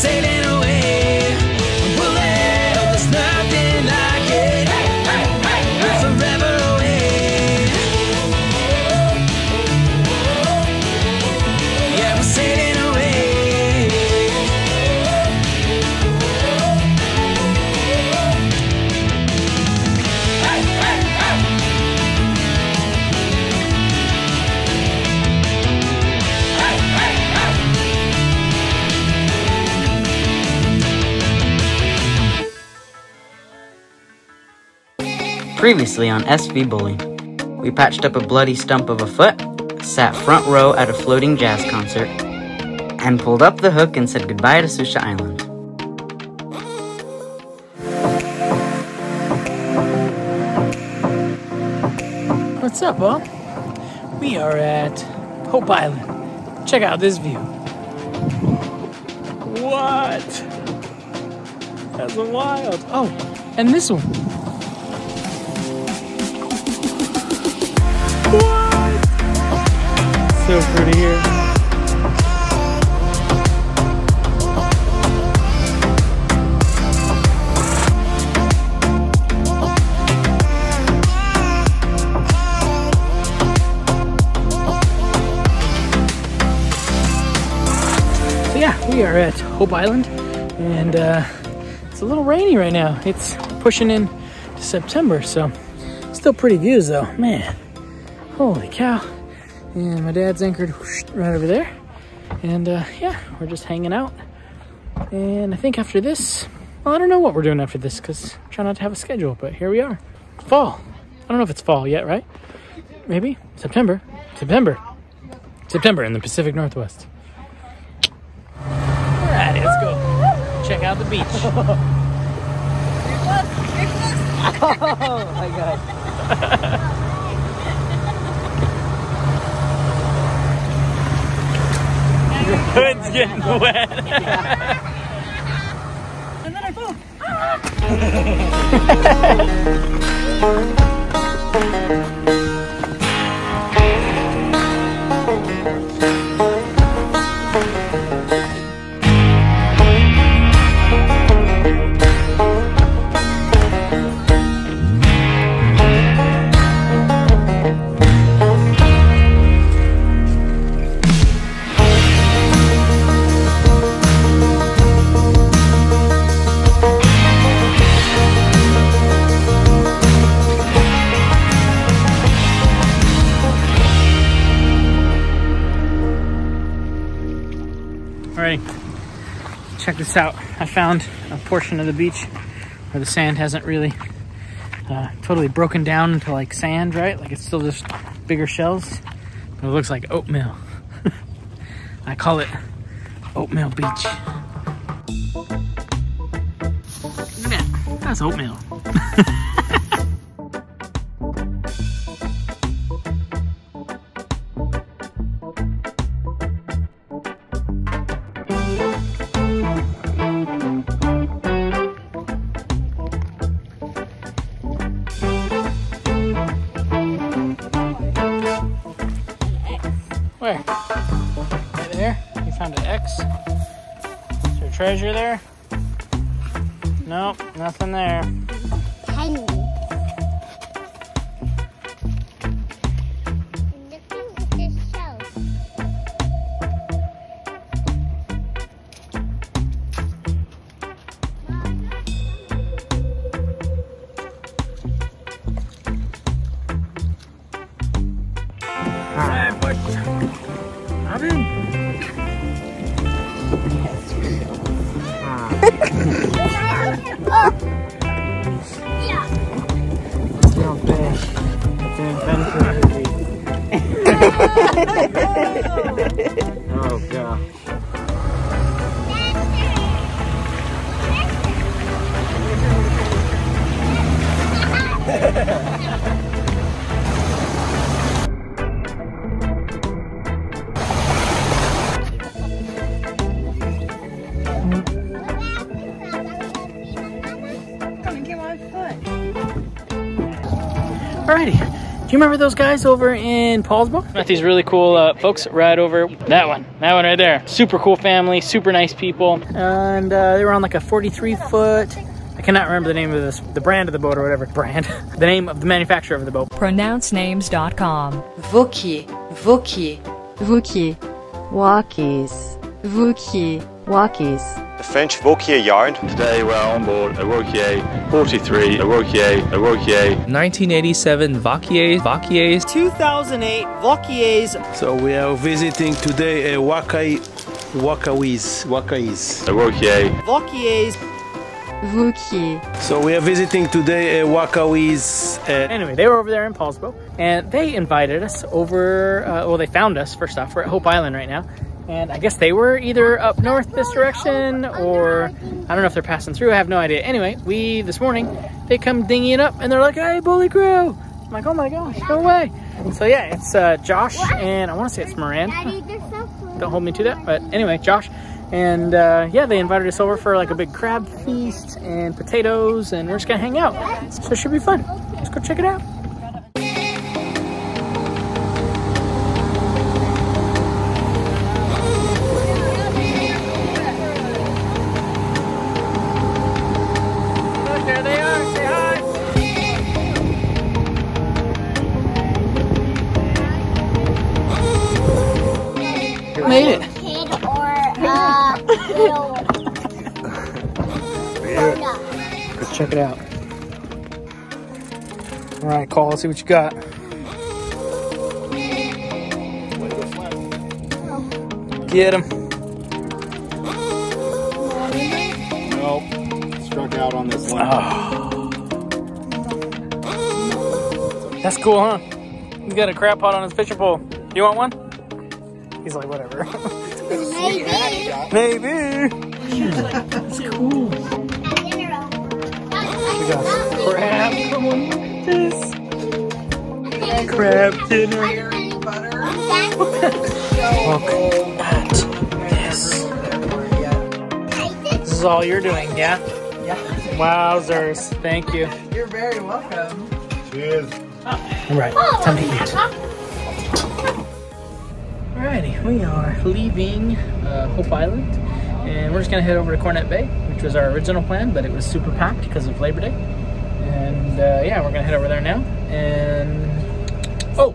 sailing away. We'll let up, there's nothing like it. Hey, hey, hey, hey. We're forever away. Yeah, we're sailing away. Hey, hey, hey. Hey, hey, hey. Previously on SV Bully, we patched up a bloody stump of a foot, sat front row at a floating jazz concert, and pulled up the hook and said goodbye to Susha Island. What's up, all? We are at Hope Island. Check out this view. What? That's wild. Oh, and this one. What? So pretty here. So yeah, we are at Hope Island, and it's a little rainy right now. It's pushing in to September, so still pretty views though, man. Holy cow. And my dad's anchored right over there. And yeah, we're just hanging out. And I think after this, well, I don't know what we're doing after this because I try not to have a schedule, but here we are. Fall. I don't know if it's fall yet, right? Maybe September. September in the Pacific Northwest. All right, let's go. Check out the beach. Oh my God. Hood's getting wet. And then I fall. Check this out. I found a portion of the beach where the sand hasn't really totally broken down into like sand, right? Like it's still just bigger shells, but it looks like oatmeal. I call it oatmeal beach. Look at that. That's oatmeal. Where? Right there? You found an X? Is there treasure there? Nope, nothing there. Penny. Look at this shell. Alright, boy. Oh God. Come and get my foot. Alrighty. Do you remember those guys over in Poulsbo? Met these really cool folks right over that one right there. Super cool family, super nice people. And they were on like a 43-foot, I cannot remember the name of this, the brand of the boat or whatever. Brand. The name of the manufacturer of the boat. Pronouncenames.com. Wauquiez. Wauquiez. Wauquiez. Wauquiez. Wauquiez. Wauquiez. The French Wauquiez yard. Today we're on board a Wauquiez 43, a Wauquiez, a Wauquiez. 1987 Wauquiez, Wauquiez. 2008 Wauquiez. So we are visiting today a Wauquiez. A Wauquiez. Wauquiez. So we are visiting today Wauquiez. Anyway, they were over there in Poulsbo, and they invited us over, well, they found us first off. We're at Hope Island right now, and I guess they were either up north this direction, or I don't know if they're passing through. I have no idea. Anyway, we, this morning, they come dinghying up, and they're like, hey, Bully Crew. I'm like, oh my gosh, no way. So yeah, it's Josh, and I want to say it's Moran. Don't hold me to that, but anyway, Josh. And yeah, they invited us over for like a big crab feast and potatoes, and we're just gonna hang out. So it should be fun. Let's go check it out. Let's check it out. All right, Cole, let's see what you got. Get him. Nope. Struck out on this one. Oh. That's cool, huh? He's got a crab pot on his fishing pole. You want one? He's like, whatever. Maybe. That's cool. We got crab. Come on, look at this. Crab dinner. Look at this. This is all you're doing, yeah? Yeah. Wowzers. Thank you. You're very welcome. Cheers. All right, time to eat. Alrighty, we are leaving Hope Island. And we're just gonna head over to Cornet Bay, which was our original plan, but it was super packed because of Labor Day. And yeah, we're gonna head over there now. And oh,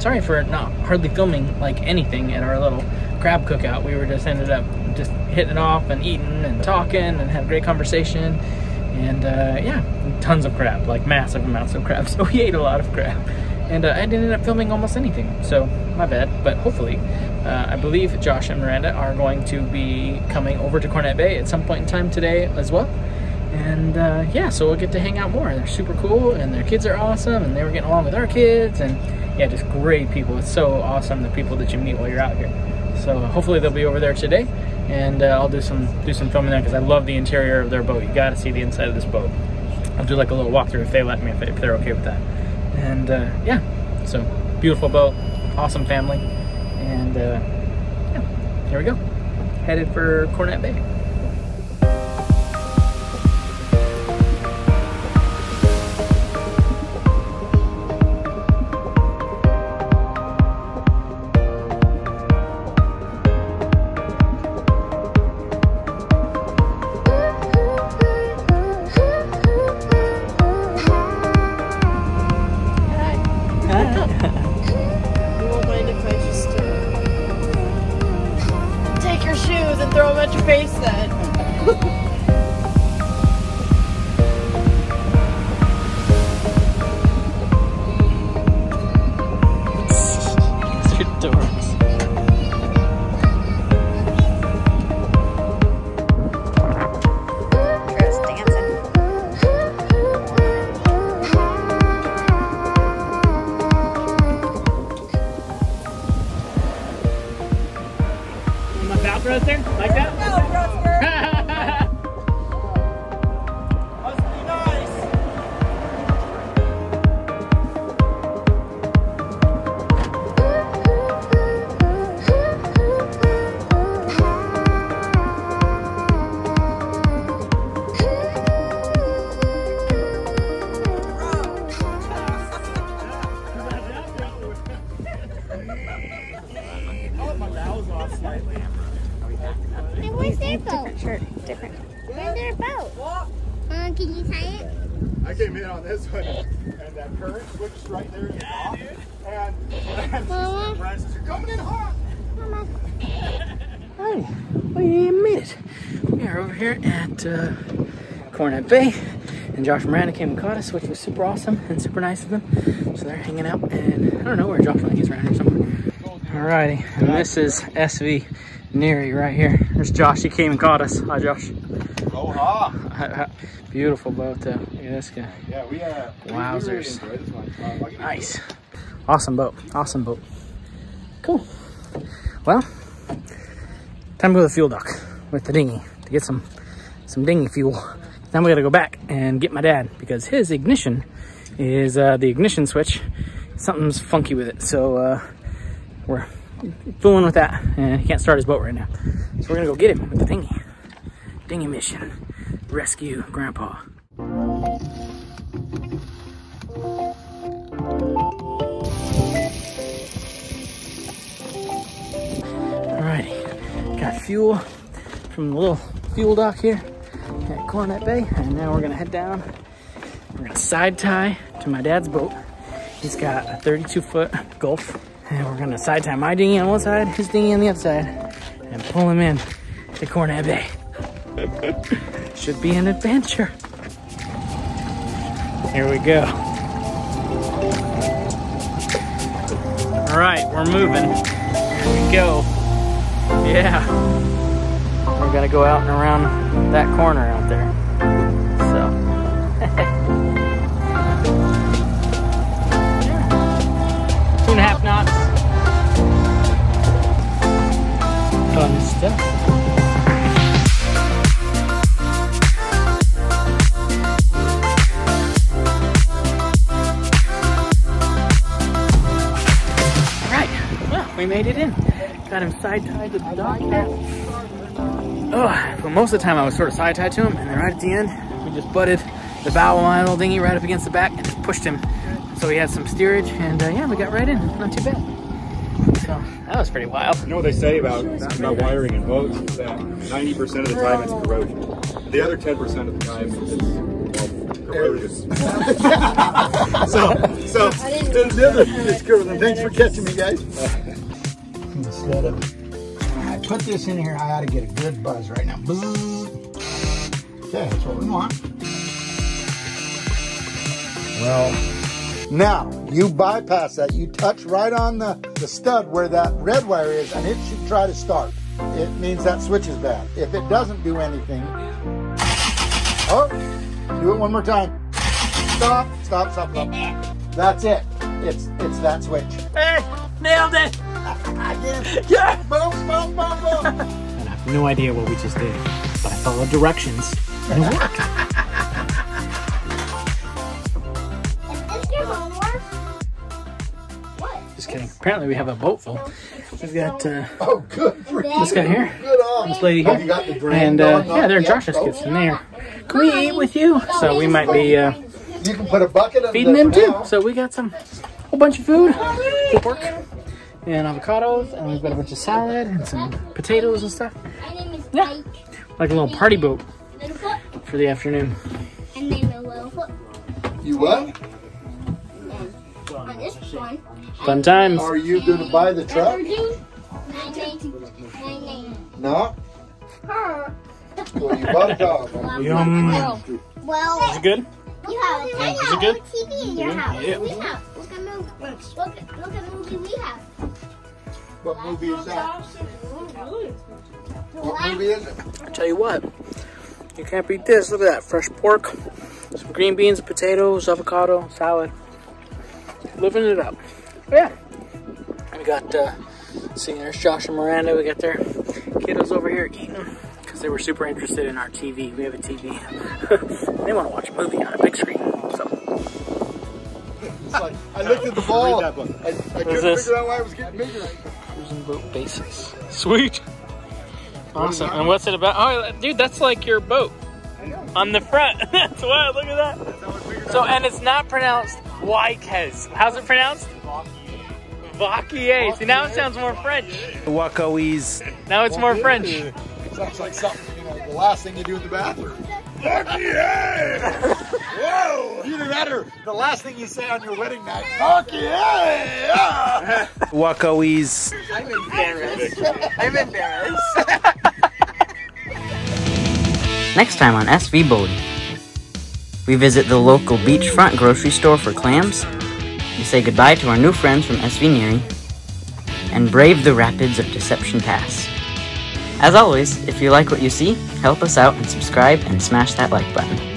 sorry for not hardly filming like anything at our little crab cookout. We were just ended up just hitting it off and eating and talking and had a great conversation. And yeah, tons of crab, like massive amounts of crab. So we ate a lot of crab. And I ended up filming almost anything, so my bad. But hopefully, I believe Josh and Miranda are going to be coming over to Cornet Bay at some point in time today as well. And yeah, so we'll get to hang out more. They're super cool, and their kids are awesome, and they were getting along with our kids, and yeah, just great people. It's so awesome, the people that you meet while you're out here. So hopefully they'll be over there today, and I'll do some filming there because I love the interior of their boat. You got to see the inside of this boat. I'll do like a little walkthrough if they let me, if they're okay with that. And yeah, so beautiful boat, awesome family, and yeah, here we go, headed for Cornet Bay. Where's their boat? Different shirt. Different. Where's their boat? Can you tie it? I came in on this one, and that current switched right there in the dock. And Brian says, "You're coming in hot." Mama. Hey, wait a minute. We are over here at Cornet Bay, and Josh and Miranda came and caught us, which was super awesome and super nice of them. So they're hanging out, and I don't know where Josh, like he's around here somewhere. Alrighty, and this is SV Neri right here. There's Josh. He came and caught us. Hi, Josh. Aloha. Beautiful boat, though. Look at this guy. Yeah, we have. Wowzers. Really this one. Nice. Awesome boat. Awesome boat. Cool. Well, time to go to the fuel dock with the dinghy to get some dinghy fuel. Now we got to go back and get my dad because his ignition is the ignition switch. Something's funky with it, so we're fooling with that, and he can't start his boat right now. So we're gonna go get him with the dinghy. Dinghy mission. Rescue Grandpa. Alrighty, got fuel from the little fuel dock here at Cornet Bay, and now we're gonna head down. We're gonna side tie to my dad's boat. He's got a 32-foot Gulf. And we're gonna side tie my dinghy on one side, his dinghy on the other side, and pull him in to Cornet Bay. Should be an adventure. Here we go. All right, we're moving. Here we go. Yeah. We're gonna go out and around that corner out there. So. 2.5 knots. Fun stuff. We made it in. Got him side-tied to the dock here. Oh, for most of the time I was sort of side-tied to him, and then right at the end, we just butted the bow of my little dinghy right up against the back and just pushed him. So he had some steerage, and yeah, we got right in. Not too bad. So that was pretty wild. You know what they say about wiring in boats is that 90% of the time it's corrosion. The other 10% of the time it's corrosion. So it's corrosion. Thanks for catching me, guys. Instead of, when I put this in here, I ought to get a good buzz right now. Buzz. Okay, that's what we want. Well, now you bypass that. You touch right on the stud where that red wire is, and it should try to start. It means that switch is bad. If it doesn't do anything, oh, do it one more time. Stop, stop, stop, stop. That's it. It's that switch. Hey, nailed it. I did. Yeah! Boom, boom, boom, boom! And I have no idea what we just did, but I followed directions and it worked. Is this your homework? What? Just kidding. Apparently we have a boat full. We've got oh, good for this guy here, this lady here, and yeah, they're Josh's kids in there. Can we eat with you? So we might be you can put a bucket of feeding them too. So we got some whole bunch of food. Good work. And avocados, and we've got a bunch of salad and some potatoes and stuff. Yeah, like a little party boat for the afternoon. And then a little foot. You what? Fun times. Are you going to buy the truck? No. Well, you bought a dog. Well, is it good? Is it good? TV in your house. Yeah. Look at the movie we have. What movie is that? What movie is it? I tell you what, you can't beat this. Look at that, fresh pork, some green beans, potatoes, avocado, salad. Living it up. Yeah. We got, see, there's Josh and Miranda. We got their kiddos over here eating because they were super interested in our TV. We have a TV. They want to watch a movie on a big screen. Like, I looked at the ball. I couldn't figure out why it was getting bigger. Cruising boat basics. Sweet. Awesome. And what's it about? Oh, dude, that's like your boat. I know. On the front. That's wild. Look at that. So, and it's not pronounced Wauquiez. How's it pronounced? Wauquiez. See, now it sounds more French. Wauquiez. Now it's more French. Sounds like something, you know, the last thing you do in the bathroom. Fuck yeah! Whoa! Either that or the last thing you say on your wedding night. Fuck yeah! Wauquiez. I'm embarrassed. I'm embarrassed. Next time on SV Bully. We visit the local beachfront grocery store for clams. We say goodbye to our new friends from SV Neri. And brave the rapids of Deception Pass. As always, if you like what you see, help us out and subscribe and smash that like button.